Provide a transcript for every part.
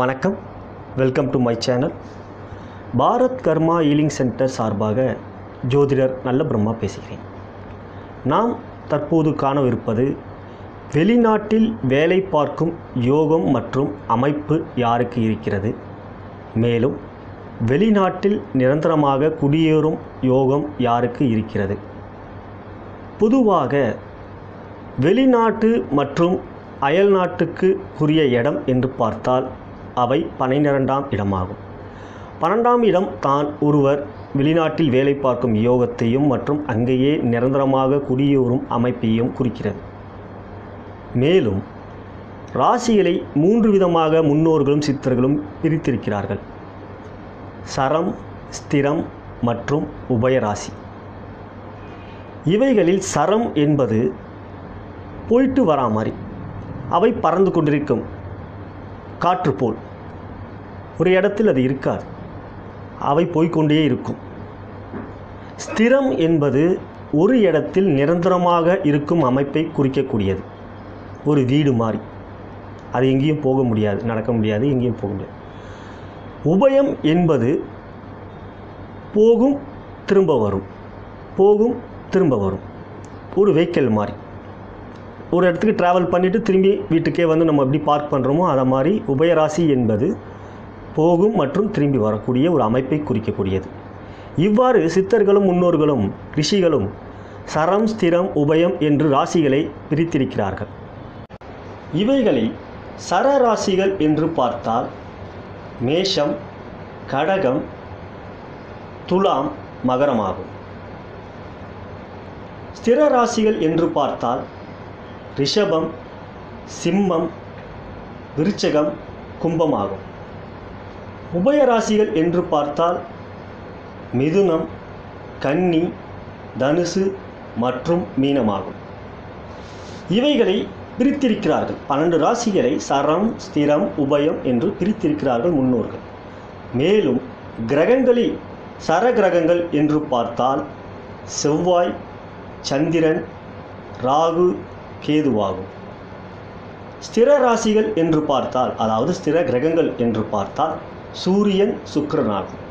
வணக்கம், welcome to my channel. Bharat Karma healing centre சார்பாக ஜோதிடர் நல்ல பிரம்மா பேசுகிறேன். நாம் தற்போது காணவிருப்பது வெளிநாட்டில் வேலை பார்க்கும் யோகம் மற்றும் அமைப்பு யாருக்கு இருக்கிறது, மேலும் வெளிநாட்டில் நிரந்தரமாக குடியேறும் யோகம் யாருக்கு இருக்கிறது. பொதுவாக வெளிநாட்டு மற்றும் அயல்நாட்டுக்கு உரிய இடம் என்று பார்த்தால் அவை 12ஆம் இடமாகும். 12ஆம் இடம் தான் ஒருவர் வெளிநாட்டில் வேலை பார்க்கும் யோகத்தையும் மற்றும் அங்கேயே நிரந்தரமாக குடியேறும் அமைப்பையும் குறிக்கிறது. மேலும் ராசிகளை 3 விதமாக முன்னோர்களும் சித்தர்களும் பிரித்திருக்கிறார்கள். சரம், ஸ்திரம் மற்றும் உபயராசி. இவைகளில் சரம் என்பது போயிட்டு வரா மாதிரி, அவை பறந்து கொண்டிருக்கும் காற்று போல். ஒரு இடத்தில் அது இருக்காது, அவை போய்கொண்டே இருக்கும். ஸ்திரம் என்பது ஒரு இடத்தில் நிரந்தரமாக இருக்கும் அமைப்பை குறிக்கக்கூடியது. ஒரு வீடு மாதிரி, அது எங்கேயும் போக முடியாது, நடக்க முடியாது, எங்கேயும் போக முடியாது. உபயம் என்பது போகும் திரும்ப வரும், போகும் திரும்ப வரும். ஒரு வெஹிக்கிள் மாதிரி, ஒரு இடத்துக்கு ட்ராவல் பண்ணிவிட்டு திரும்பி வீட்டுக்கே வந்து நம்ம எப்படி பார்க் பண்ணுறோமோ அதை மாதிரி. உபயராசி என்பது போகும் மற்றும் திரும்பி வரக்கூடிய ஒரு அமைப்பை குறிக்கக்கூடியது. இவ்வாறு சித்தர்களும் முன்னோர்களும் ரிஷிகளும் சரம், ஸ்திரம், உபயம் என்று ராசிகளை பிரித்திருக்கிறார்கள். இவைகளை சர ராசிகள் என்று பார்த்தால் மேஷம், கடகம், துலாம், மகரமாகும். ஸ்திர ராசிகள் என்று பார்த்தால் ரிஷபம், சிம்மம், விருச்சகம், கும்பமாகும். உபயராசிகள் என்று பார்த்தால் மிதுனம், கன்னி, தனுசு மற்றும் மீனமாகும். இவைகளை பிரித்திருக்கிறார்கள். 12 ராசிகளை சரம், ஸ்திரம், உபயம் என்று பிரித்திருக்கிறார்கள் முன்னோர்கள். மேலும் கிரகங்களில் சர கிரகங்கள் என்று பார்த்தால் செவ்வாய், சந்திரன், ராகு, கேதுவாகும். ஸ்திர ராசிகள் என்று பார்த்தால், அதாவது ஸ்திர கிரகங்கள் என்று பார்த்தால் சூரியன், சுக்கிரனாகும்.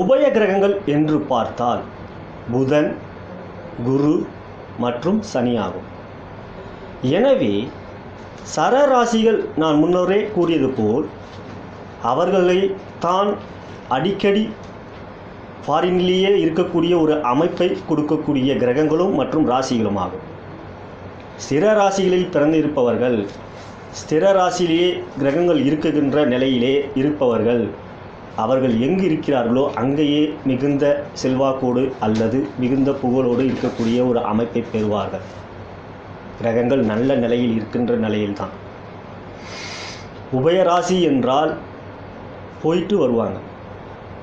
உபய கிரகங்கள் என்று பார்த்தால் புதன், குரு மற்றும் சனியாகும். எனவே சர ராசிகள் நான் முன்னரே கூறியது போல் அவர்களை தான் அடிக்கடி ஃபாரின்லேயே இருக்கக்கூடிய ஒரு அமைப்பை கொடுக்கக்கூடிய கிரகங்களும் மற்றும் ராசிகளுமாகும். ஸ்திர ராசிகளில் பிறந்திருப்பவர்கள், ஸ்திர ராசியிலேயே கிரகங்கள் இருக்குகின்ற நிலையிலே இருப்பவர்கள், அவர்கள் எங்கு இருக்கிறார்களோ அங்கேயே மிகுந்த செல்வாக்கோடு அல்லது மிகுந்த புகழோடு இருக்கக்கூடிய ஒரு அமைப்பை பெறுவார்கள். கிரகங்கள் நல்ல நிலையில் இருக்கின்ற நிலையில்தான். உபயராசி என்றால் போயிட்டு வருவாங்க.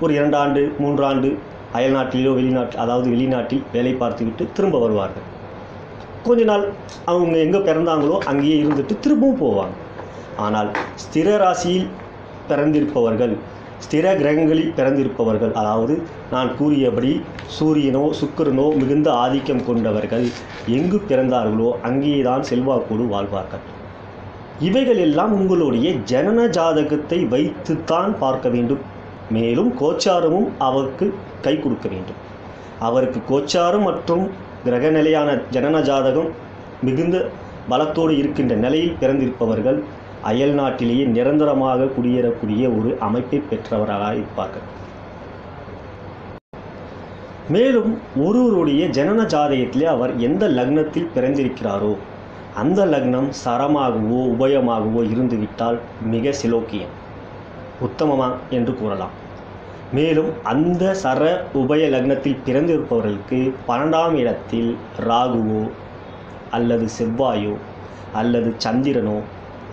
ஒரு 2 ஆண்டு 3 ஆண்டு அயல்நாட்டிலோ வெளிநாட்டில், அதாவது வெளிநாட்டில் வேலை பார்த்துக்கிட்டு திரும்ப வருவார்கள். கொஞ்ச நாள் அவங்க எங்கே பிறந்தாங்களோ அங்கேயே இருந்துட்டு திரும்பவும் போவாங்க. ஆனால் ஸ்திர ராசியில் பிறந்திருப்பவர்கள், ஸ்திர கிரகங்களில் பிறந்திருப்பவர்கள், அதாவது நான் கூறியபடி சூரியனோ சுக்கிரனோ மிகுந்த ஆதிக்கம் கொண்டவர்கள் எங்கு பிறந்தார்களோ அங்கேயே தான் செல்வாக்கோடு வாழ்வார்கள். இவைகள் எல்லாம் உங்களுடைய ஜனன ஜாதகத்தை வைத்துத்தான் பார்க்க வேண்டும். மேலும் கோச்சாரமும் அவருக்கு கை கொடுக்க வேண்டும். அவருக்கு கோச்சாரம் மற்றும் கிரகநிலையான ஜனன ஜாதகம் மிகுந்த பலத்தோடு இருக்கின்ற நிலையில் பிறந்திருப்பவர்கள் அயல் நாட்டிலேயே நிரந்தரமாக குடியேறக்கூடிய ஒரு அமைப்பை பெற்றவர்களாக இருப்பார்கள். மேலும் ஒருவருடைய ஜனன ஜாதகத்திலே அவர் எந்த லக்னத்தில் பிறந்திருக்கிறாரோ அந்த லக்னம் சரமாகவோ உபயமாகவோ இருந்துவிட்டால் மிக சிலோக்கியம், உத்தமமாக என்று கூறலாம். மேலும் அந்த சர உபய லக்னத்தில் பிறந்திருப்பவர்களுக்கு 12ஆம் இடத்தில் ராகுவோ அல்லது செவ்வாயோ அல்லது சந்திரனோ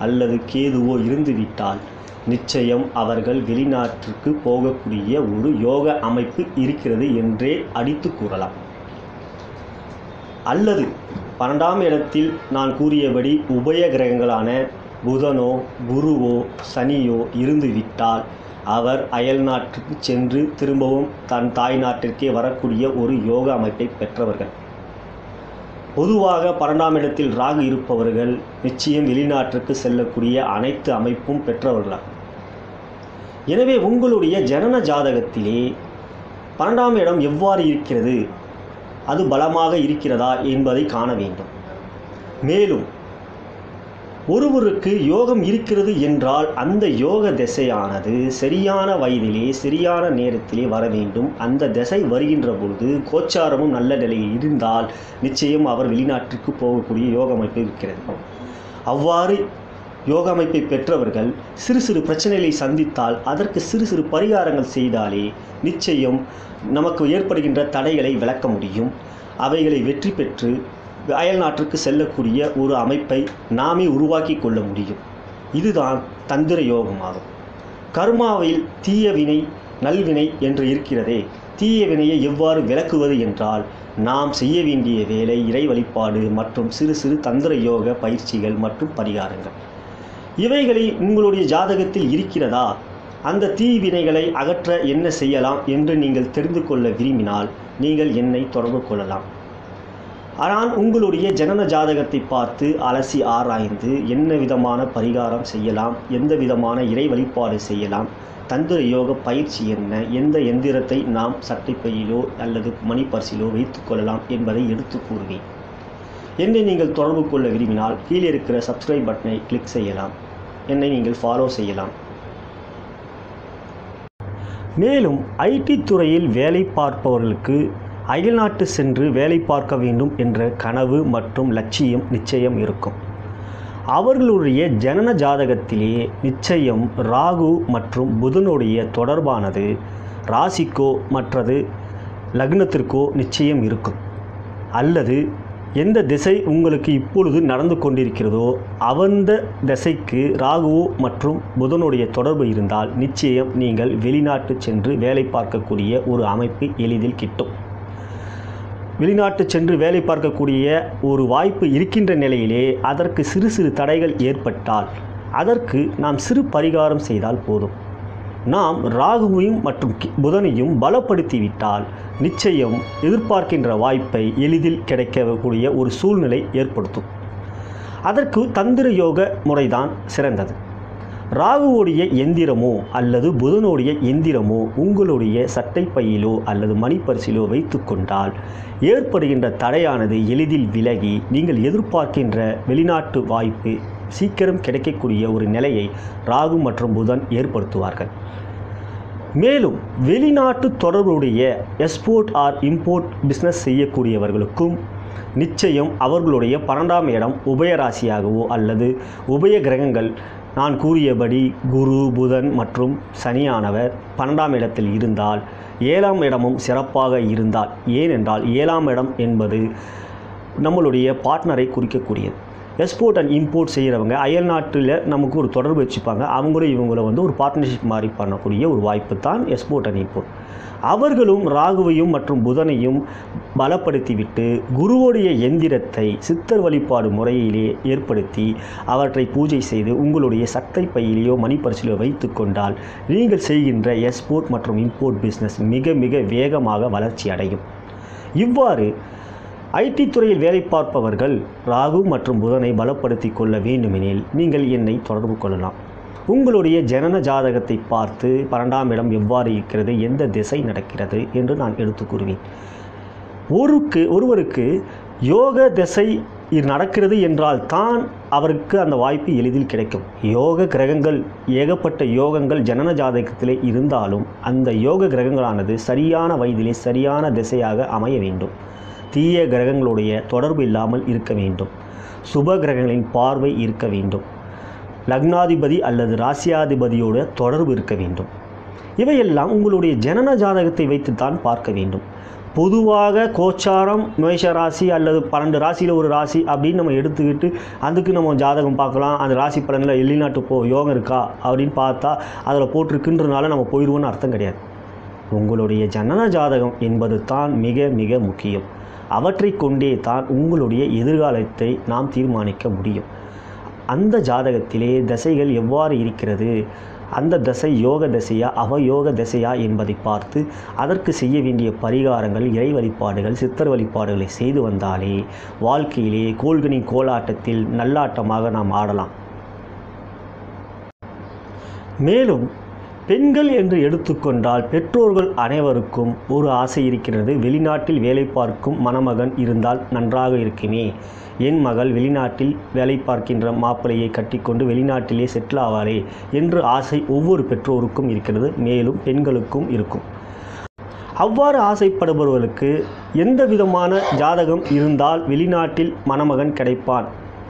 அல்லது கேதுவோ இருந்துவிட்டால் நிச்சயம் அவர்கள் வெளிநாட்டிற்கு போகக்கூடிய ஒரு யோக அமைப்பு இருக்கிறது என்றே அடித்து கூறலாம். அல்லது 12ஆம் இடத்தில் நான் கூறியபடி உபய கிரகங்களான புதனோ குருவோ சனியோ இருந்துவிட்டால் அவர் அயல் நாட்டுக்கு சென்று திரும்பவும் தன் தாய் நாட்டிற்கே வரக்கூடிய ஒரு யோக அமைப்பை பெற்றவர்கள். பொதுவாக பன்னெண்டாம் இடத்தில் ராகு இருப்பவர்கள் நிச்சயம் வெளிநாட்டிற்கு செல்லக்கூடிய அனைத்து அமைப்பும் பெற்றவர்களாகும். எனவே உங்களுடைய ஜனன ஜாதகத்திலே பன்னெண்டாம் இடம் எவ்வாறு இருக்கிறது, அது பலமாக இருக்கிறதா என்பதை காண வேண்டும். மேலும் ஒருவருக்கு யோகம் இருக்கிறது என்றால் அந்த யோக திசையானது சரியான வயதிலே சரியான நேரத்திலே வர வேண்டும். அந்த திசை வருகின்ற பொழுது கோச்சாரமும் நல்ல நிலையில் இருந்தால் நிச்சயம் அவர் வெளிநாட்டிற்கு போகக்கூடிய யோக அமைப்பு இருக்கிறது. அவ்வாறு யோக அமைப்பை பெற்றவர்கள் சிறு சிறு பிரச்சனைகளை சந்தித்தால் அதற்கு சிறு சிறு பரிகாரங்கள் செய்தாலே நிச்சயம் நமக்கு ஏற்படுகின்ற தடைகளை விளக்க முடியும். அவைகளை வெற்றி பெற்று அயல்நாட்டிற்கு செல்லக்கூடிய ஒரு அமைப்பை நாமே உருவாக்கி கொள்ள முடியும். இதுதான் தந்திர யோகமாகும். கர்மாவில் தீயவினை நல்வினை என்று இருக்கிறதே, தீயவினையை எவ்வாறு விளக்குவது என்றால் நாம் செய்ய வேண்டிய வேலை இறை வழிபாடு மற்றும் சிறு சிறு தந்திர யோக பயிற்சிகள் மற்றும் பரிகாரங்கள். இவைகளை உங்களுடைய ஜாதகத்தில் இருக்கிறதா, அந்த தீவினைகளை அகற்ற என்ன செய்யலாம் என்று நீங்கள் தெரிந்து கொள்ள விரும்பினால் நீங்கள் என்னை தொடர்பு கொள்ளலாம். ஆனால் உங்களுடைய ஜனன ஜாதகத்தை பார்த்து அலசி ஆராய்ந்து என்ன விதமான பரிகாரம் செய்யலாம், எந்த விதமான இறை வழிபாடு செய்யலாம், தந்திர யோக பயிற்சி என்ன, எந்த எந்திரத்தை நாம் சட்டைப்பையிலோ அல்லது மணிப்பரிசிலோ வைத்துக் கொள்ளலாம் என்பதை எடுத்து கூறுவேன். என்னை நீங்கள் தொடர்பு கொள்ள விரும்பினால் கீழே இருக்கிற சப்ஸ்கிரைப் பட்டனை கிளிக் செய்யலாம். என்னை நீங்கள் ஃபாலோ செய்யலாம். மேலும் ஐடி துறையில் வேலை பார்ப்பவர்களுக்கு அயல்நாட்டு சென்று வேலை பார்க்க வேண்டும் என்ற கனவு மற்றும் லட்சியம் நிச்சயம் இருக்கும். அவர்களுடைய ஜனன ஜாதகத்திலே நிச்சயம் ராகு மற்றும் புதனுடைய தொடர்பானது ராசிக்கோ மற்றது லக்னத்திற்கோ நிச்சயம் இருக்கும். அல்லது எந்த திசை உங்களுக்கு இப்பொழுது நடந்து கொண்டிருக்கிறதோ அந்த திசைக்கு ராகுவோ மற்றும் புதனுடைய தொடர்பு இருந்தால் நிச்சயம் நீங்கள் வெளிநாட்டு சென்று வேலை பார்க்கக்கூடிய ஒரு அமைப்பு எளிதில் கிட்டும். வெளிநாட்டு சென்று வேலை பார்க்கக்கூடிய ஒரு வாய்ப்பு இருக்கின்ற நிலையிலே அதற்கு சிறு சிறு தடைகள் ஏற்பட்டால் அதற்கு நாம் சிறு பரிகாரம் செய்தால் போதும். நாம் ராகுவையும் மற்றும் புதனையும் பலப்படுத்திவிட்டால் நிச்சயம் எதிர்பார்க்கின்ற வாய்ப்பை எளிதில் கிடைக்கக்கூடிய ஒரு சூழ்நிலை ஏற்படுத்தும். அதற்கு தந்திர யோக முறைதான் சிறந்தது. ராகுவோடைய எந்திரமோ அல்லது புதனுடைய எந்திரமோ உங்களுடைய சட்டை பையிலோ அல்லது மணிப்பரிசிலோ வைத்து கொண்டால் ஏற்படுகின்ற தடையானது எளிதில் விலகி நீங்கள் எதிர்பார்க்கின்ற வெளிநாட்டு வாய்ப்பு சீக்கிரம் கிடைக்கக்கூடிய ஒரு நிலையை ராகு மற்றும் புதன் ஏற்படுத்துவார்கள். மேலும் வெளிநாட்டு தொடர்புடைய எக்ஸ்போர்ட் ஆர் இம்போர்ட் பிஸ்னஸ் செய்யக்கூடியவர்களுக்கும் நிச்சயம் அவர்களுடைய பன்னெண்டாம் இடம் உபயராசியாகவோ அல்லது உபய கிரகங்கள் நான் கூறியபடி குரு புதன் மற்றும் சனியானவர் பன்னெண்டாம் இடத்தில் இருந்தால் ஏழாம் இடமும் சிறப்பாக இருந்தால், ஏனென்றால் ஏழாம் இடம் என்பது நம்மளுடைய பார்ட்னரை குறிக்கக்கூடியது. எக்ஸ்போர்ட் அண்ட் இம்போர்ட் செய்கிறவங்க அயல் நாட்டில் நமக்கு ஒரு தொடர்பு வச்சுப்பாங்க. அவங்களும் இவங்களும் வந்து ஒரு பார்ட்னர்ஷிப் மாதிரி பண்ணக்கூடிய ஒரு வாய்ப்பு தான் எக்ஸ்போர்ட் அண்ட் இம்போர்ட். அவர்களும் ராகுவையும் மற்றும் புதனையும் பலப்படுத்திவிட்டு குருவோடைய எந்திரத்தை சித்தர் வழிபாடு முறையிலே ஏற்படுத்தி அவற்றை பூஜை செய்து உங்களுடைய சட்டை பையிலேயோ மணிப்பரிசிலோ வைத்து கொண்டால் நீங்கள் செய்கின்ற எக்ஸ்போர்ட் மற்றும் இம்போர்ட் பிஸ்னஸ் மிக மிக வேகமாக வளர்ச்சி அடையும். இவ்வாறு ஐடி துறையில் வேலை பார்ப்பவர்கள் ராகு மற்றும் புதனை பலப்படுத்தி கொள்ள வேண்டுமெனில் நீங்கள் என்னை தொடர்பு கொள்ளலாம். உங்களுடைய ஜனன ஜாதகத்தை பார்த்து பன்னெண்டாம் இடம் எவ்வாறு இருக்கிறது, எந்த திசை நடக்கிறது என்று நான் எடுத்து கூறுவேன். ஒருவருக்கு யோக திசை நடக்கிறது என்றால் தான் அவருக்கு அந்த வாய்ப்பு எளிதில் கிடைக்கும். யோக கிரகங்கள் ஏகப்பட்ட யோகங்கள் ஜனன ஜாதகத்திலே இருந்தாலும் அந்த யோக கிரகங்களானது சரியான வயதிலே சரியான திசையாக அமைய வேண்டும். தீய கிரகங்களுடைய தொடர்பு இல்லாமல் இருக்க வேண்டும். சுப கிரகங்களின் பார்வை இருக்க வேண்டும். லக்னாதிபதி அல்லது ராசியாதிபதியோட தொடர்பு இருக்க வேண்டும். இவையெல்லாம் உங்களுடைய ஜனன ஜாதகத்தை வைத்துத்தான் பார்க்க வேண்டும். பொதுவாக கோச்சாரம் மேஷ ராசி அல்லது 12 ராசியில் ஒரு ராசி அப்படின்னு நம்ம எடுத்துக்கிட்டு அதுக்கு நம்ம ஜாதகம் பார்க்கலாம். அந்த ராசி பலனில் வெளிநாட்டு யோகம் இருக்கா அப்படின்னு பார்த்தா அதில் போட்டிருக்குன்றனால நம்ம போயிடுவோன்னு அர்த்தம் கிடையாது. உங்களுடைய ஜனன ஜாதகம் என்பது தான் மிக மிக முக்கியம். அவற்றை கொண்டே தான் உங்களுடைய எதிர்காலத்தை நாம் தீர்மானிக்க முடியும். அந்த ஜாதகத்திலே தசைகள் எவ்வாறு இருக்கிறது, அந்த தசை யோக தசையா அவயோக தசையா என்பதை பார்த்து அதற்கு செய்ய வேண்டிய பரிகாரங்கள், இறை வழிபாடுகள், சித்தர் வழிபாடுகளை செய்து வந்தாலே வாழ்க்கையிலே கோல்கனி கோலாட்டத்தில் நல்லாட்டமாக நாம் ஆடலாம். மேலும் பெண்கள் என்று எடுத்துக்கொண்டால் பெற்றோர்கள் அனைவருக்கும் ஒரு ஆசை இருக்கிறது. வெளிநாட்டில் வேலை பார்க்கும் மணமகன் இருந்தால் நன்றாக இருக்குமே, என் மகள் வெளிநாட்டில் வேலை பார்க்கின்ற மாப்பிள்ளையை கட்டிக்கொண்டு வெளிநாட்டிலே செட்டில் ஆவாளே என்று ஆசை ஒவ்வொரு பெற்றோருக்கும் இருக்கிறது. மேலும் பெண்களுக்கும் இருக்கும். அவ்வாறு ஆசைப்படுபவர்களுக்கு எந்த விதமான ஜாதகம் இருந்தால் வெளிநாட்டில் மணமகன் கிடைப்பான்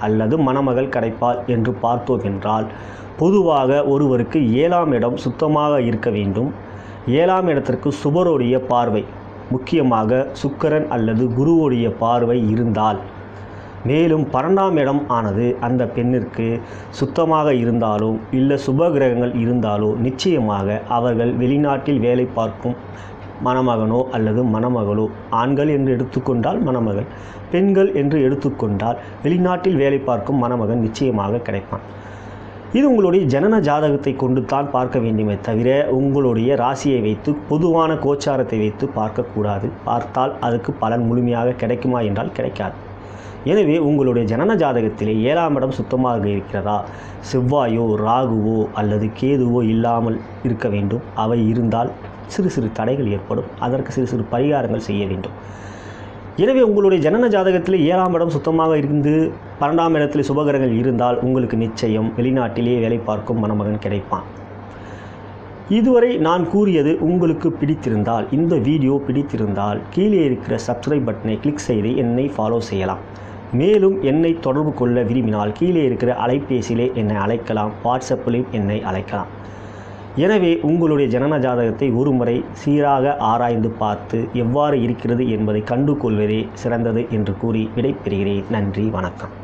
அல்லது மணமகள் கிடைப்பாள் என்று பார்த்தோம் என்றால், பொதுவாக ஒருவருக்கு 7ஆம் இடம் சுத்தமாக இருக்க வேண்டும். 7ஆம் இடத்திற்கு சுபரோடைய பார்வை, முக்கியமாக சுக்கிரன் அல்லது குருவோடைய பார்வை இருந்தால், மேலும் 12ஆம் இடம் ஆனது அந்த பெண்ணிற்கு சுத்தமாக இருந்தாலும் இல்லை சுப கிரகங்கள் இருந்தாலோ நிச்சயமாக அவர்கள் வெளிநாட்டில் வேலை பார்க்கும் மணமகனோ அல்லது மணமகளோ, ஆண்கள் என்று எடுத்துக்கொண்டால் மணமகள், பெண்கள் என்று எடுத்துக்கொண்டால் வெளிநாட்டில் வேலை பார்க்கும் மணமகன் நிச்சயமாக கிடைப்பான். இது உங்களுடைய ஜனன ஜாதகத்தை கொண்டு தான் பார்க்க வேண்டுமே தவிர உங்களுடைய ராசியை வைத்து பொதுவான கோச்சாரத்தை வைத்து பார்க்கக்கூடாது. பார்த்தால் அதுக்கு பலன் முழுமையாக கிடைக்குமா என்றால் கிடைக்காது. எனவே உங்களுடைய ஜனன ஜாதகத்திலே 7ஆம் இடம் சுத்தமாக இருக்கிறதா, செவ்வாயோ ராகுவோ அல்லது கேதுவோ இல்லாமல் இருக்க வேண்டும். அவை இருந்தால் சிறு சிறு தடைகள் ஏற்படும். அதற்கு சிறு சிறு பரிகாரங்கள் செய்ய வேண்டும். எனவே உங்களுடைய ஜனன ஜாதகத்தில் 7ஆம் இடம் சுத்தமாக இருந்து 12ஆம் இடத்தில் சுபகிரகங்கள் இருந்தால் உங்களுக்கு நிச்சயம் வெளிநாட்டிலேயே வேலை பார்க்கும் மணமகன் கிடைப்பான். இதுவரை நான் கூறியது உங்களுக்கு பிடித்திருந்தால், இந்த வீடியோ பிடித்திருந்தால் கீழே இருக்கிற சப்ஸ்கிரைப் பட்டனை கிளிக் செய்து என்னை ஃபாலோ செய்யலாம். மேலும் என்னை தொடர்பு கொள்ள விரும்பினால் கீழே இருக்கிற அலைபேசியிலே என்னை அழைக்கலாம், வாட்ஸ்அப்பிலும் என்னை அழைக்கலாம். எனவே உங்களுடைய ஜனன ஜாதகத்தை ஒருமுறை சீராக ஆராய்ந்து பார்த்து எவ்வாறு இருக்கிறது என்பதை கண்டு கொள்வதே சிறந்தது என்று கூறி விடைபெறுகிறேன். நன்றி, வணக்கம்.